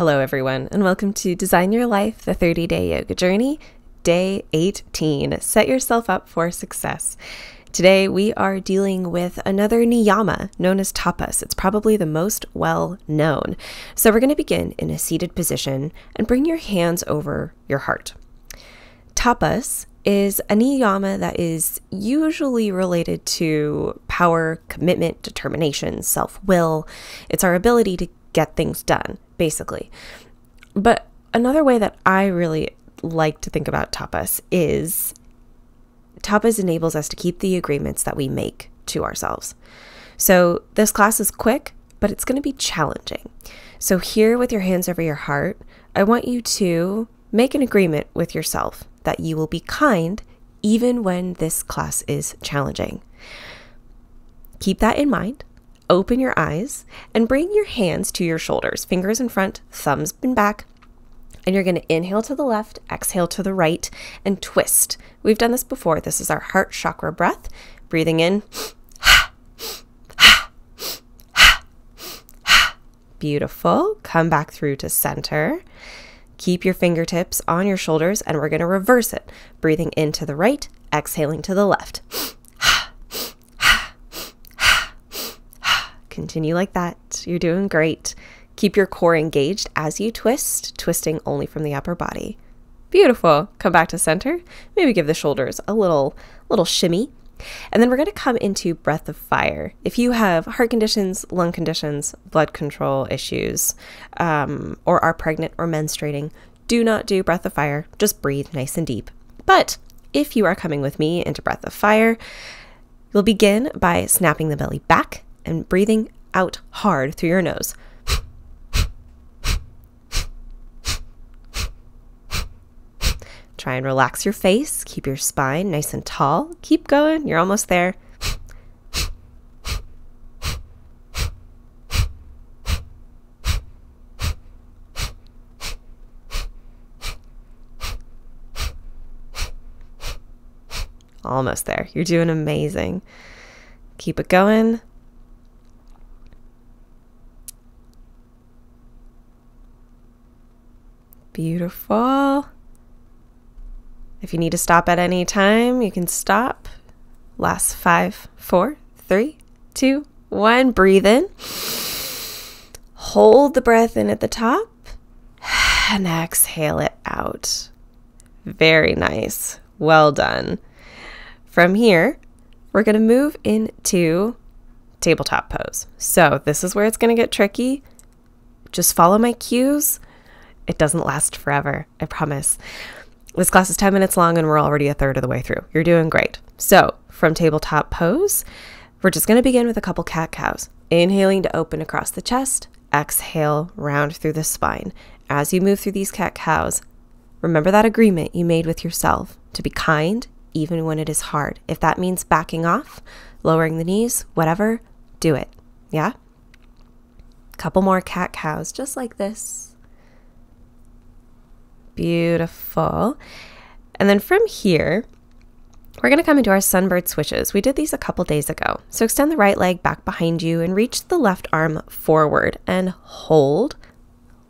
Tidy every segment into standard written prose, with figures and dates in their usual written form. Hello everyone, and welcome to Design Your Life, the 30-day yoga journey, day 18. Set yourself up for success. Today we are dealing with another niyama known as tapas. It's probably the most well-known. So we're going to begin in a seated position and bring your hands over your heart. Tapas is a niyama that is usually related to power, commitment, determination, self-will. It's our ability to get things done, basically. But another way that I really like to think about tapas is tapas enables us to keep the agreements that we make to ourselves. So this class is quick, but it's going to be challenging. So here with your hands over your heart, I want you to make an agreement with yourself that you will be kind even when this class is challenging. Keep that in mind. Open your eyes and bring your hands to your shoulders, fingers in front, thumbs in back, and you're going to inhale to the left, exhale to the right, and twist. We've done this before. This is our heart chakra breath, breathing in. Beautiful. Come back through to center. Keep your fingertips on your shoulders, and we're going to reverse it, breathing in to the right, exhaling to the left. Continue like that. You're doing great. Keep your core engaged as you twist, twisting only from the upper body. Beautiful. Come back to center. Maybe give the shoulders a little shimmy. And then we're going to come into breath of fire. If you have heart conditions, lung conditions, blood control issues, or are pregnant or menstruating, do not do breath of fire. Just breathe nice and deep. But if you are coming with me into breath of fire, you'll begin by snapping the belly back and breathing out hard through your nose. Try and relax your face. Keep your spine nice and tall. Keep going. You're almost there. Almost there. You're doing amazing. Keep it going. Beautiful. If you need to stop at any time, you can stop. Last 5, 4, 3, 2, 1. Breathe in. Hold the breath in at the top and exhale it out. Very nice. Well done. From here, we're going to move into tabletop pose. So this is where it's going to get tricky. Just follow my cues. It doesn't last forever, I promise. This class is 10 minutes long and we're already a third of the way through. You're doing great. So from tabletop pose, we're just going to begin with a couple cat cows. Inhaling to open across the chest, exhale, round through the spine. As you move through these cat cows, remember that agreement you made with yourself to be kind, even when it is hard. If that means backing off, lowering the knees, whatever, do it. Yeah? Couple more cat cows, just like this. Beautiful. And then from here, we're going to come into our sunbird switches. We did these a couple days ago. So extend the right leg back behind you and reach the left arm forward and hold.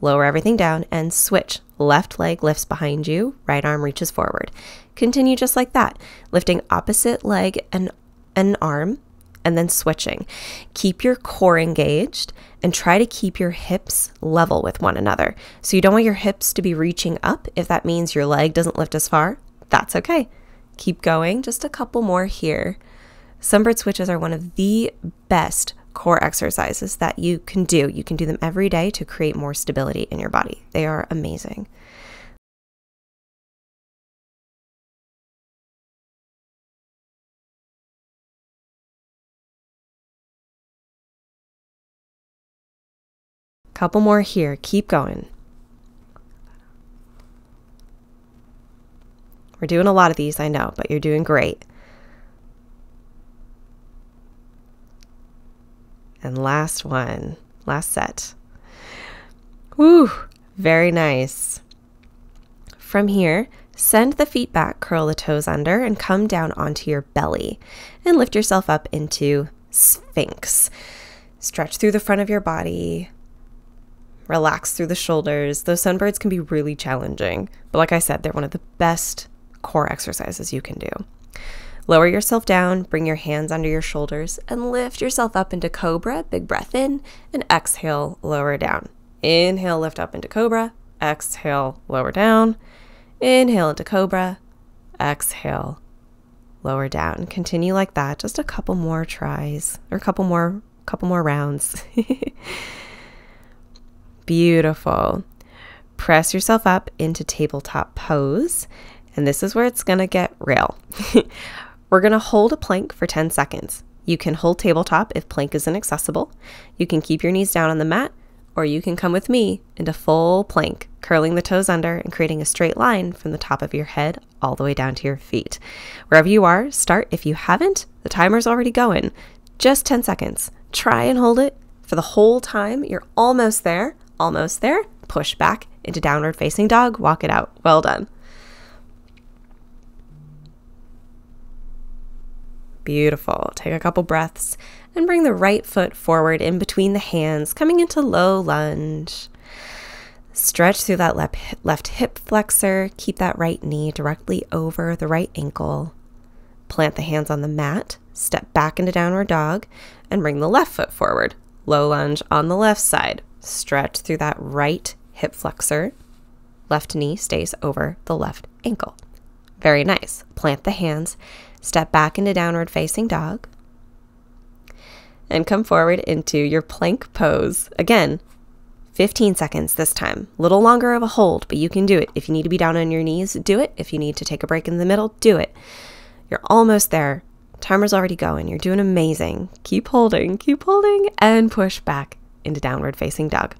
Lower everything down and switch. Left leg lifts behind you, right arm reaches forward. Continue just like that, lifting opposite leg and an arm and then switching. Keep your core engaged and try to keep your hips level with one another. So you don't want your hips to be reaching up. If that means your leg doesn't lift as far, that's okay. Keep going. Just a couple more here. Sunbird switches are one of the best core exercises that you can do. You can do them every day to create more stability in your body. They are amazing. Couple more here. Keep going. We're doing a lot of these, I know, but you're doing great. And last one. Last set. Woo! Very nice. From here, send the feet back, curl the toes under, and come down onto your belly. And lift yourself up into Sphinx. Stretch through the front of your body. relax through the shoulders. Those sunbirds can be really challenging, but like I said, they're one of the best core exercises you can do. Lower yourself down, bring your hands under your shoulders, and lift yourself up into cobra. Big breath in, and exhale, lower down. Inhale, lift up into cobra. Exhale, lower down. Inhale into cobra. Exhale, lower down. Continue like that, just a couple more tries, or a couple more rounds. Beautiful. Press yourself up into tabletop pose, and this is where it's gonna get real. We're gonna hold a plank for 10 seconds. You can hold tabletop if plank is inaccessible. You can keep your knees down on the mat, or you can come with me into full plank, curling the toes under and creating a straight line from the top of your head all the way down to your feet. Wherever you are, start if you haven't. The timer's already going. Just 10 seconds. Try and hold it for the whole time. You're almost there, almost there. Push back into downward facing dog. Walk it out. Well done. Beautiful. Take a couple breaths and bring the right foot forward in between the hands, coming into low lunge. Stretch through that left hip flexor. Keep that right knee directly over the right ankle. Plant the hands on the mat. Step back into downward dog and bring the left foot forward. Low lunge on the left side. Stretch through that right hip flexor. Left knee stays over the left ankle. Very nice. Plant the hands. Step back into downward facing dog. And come forward into your plank pose. Again, 15 seconds this time. A little longer of a hold, but you can do it. If you need to be down on your knees, do it. If you need to take a break in the middle, do it. You're almost there. Timer's already going. You're doing amazing. Keep holding, and push back into downward facing dog.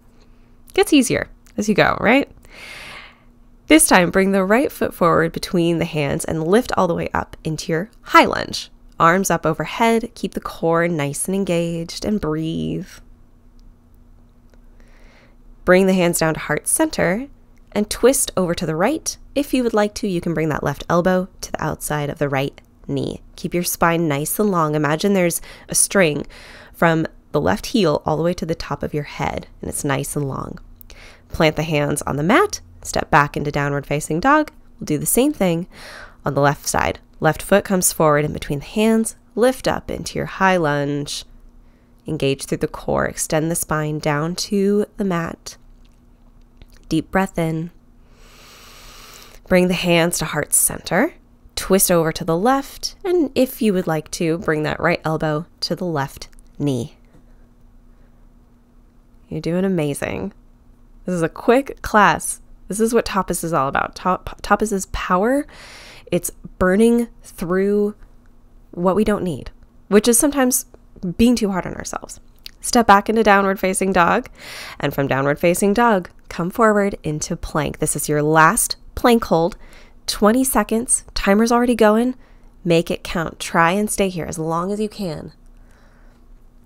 Gets easier as you go, right? This time, bring the right foot forward between the hands and lift all the way up into your high lunge. Arms up overhead, keep the core nice and engaged, and breathe. Bring the hands down to heart center and twist over to the right. If you would like to, you can bring that left elbow to the outside of the right knee. Keep your spine nice and long. Imagine there's a string from the left heel all the way to the top of your head, and it's nice and long. Plant the hands on the mat, step back into downward facing dog. We'll do the same thing on the left side. Left foot comes forward in between the hands, lift up into your high lunge, engage through the core, extend the spine down to the mat. Deep breath in, bring the hands to heart center, twist over to the left, and if you would like to, bring that right elbow to the left knee. You're doing amazing. This is a quick class. This is what tapas is all about. Tapas is power. It's burning through what we don't need, which is sometimes being too hard on ourselves. Step back into downward facing dog, and from downward facing dog, come forward into plank. This is your last plank hold, 20 seconds, timer's already going, make it count. Try and stay here as long as you can.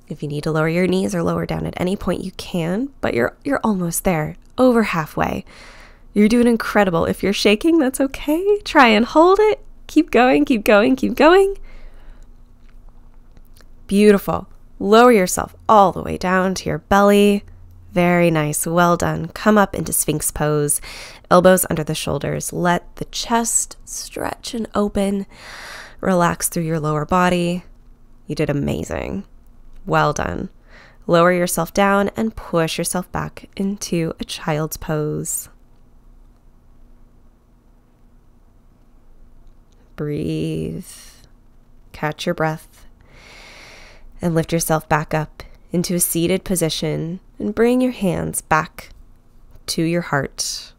If you need to lower your knees or lower down at any point, you can, but you're almost there, over halfway. You're doing incredible. If you're shaking, that's okay. Try and hold it. Keep going, keep going, keep going. Beautiful. Lower yourself all the way down to your belly. Very nice. Well done. Come up into Sphinx pose. Elbows under the shoulders. Let the chest stretch and open. Relax through your lower body. You did amazing. Well done. Lower yourself down and push yourself back into a child's pose. Breathe, catch your breath, and lift yourself back up into a seated position and bring your hands back to your heart.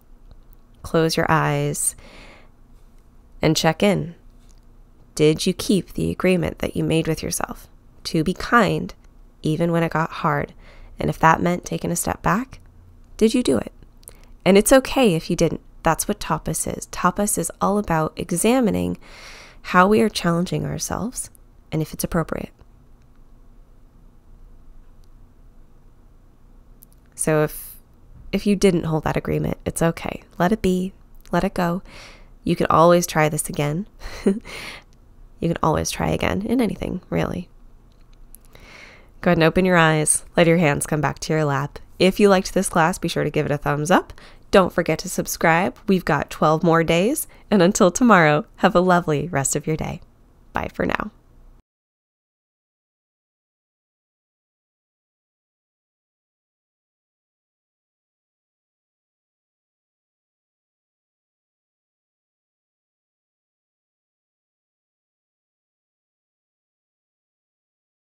Close your eyes and check in. Did you keep the agreement that you made with yourself to be kind even when it got hard? And if that meant taking a step back, did you do it? And it's okay if you didn't. That's what tapas is. Tapas is all about examining how we are challenging ourselves and if it's appropriate. So if you didn't hold that agreement, it's okay. Let it be. Let it go. You can always try this again. You can always try again in anything, really. Go ahead and open your eyes. Let your hands come back to your lap. If you liked this class, be sure to give it a thumbs up. Don't forget to subscribe. We've got 12 more days. And until tomorrow, have a lovely rest of your day. Bye for now.